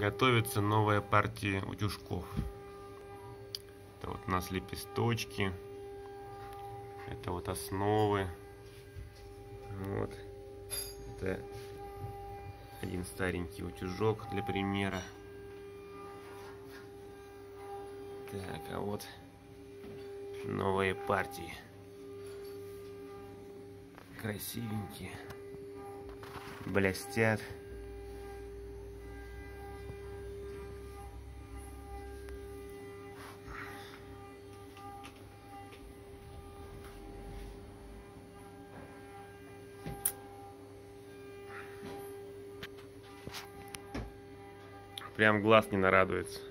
готовится новая партия утюжков. Это вот у нас лепесточки, это вот основы, вот это один старенький утюжок для примера. Так, а вот новые партии, красивенькие, блестят. Прям глаз не нарадуется.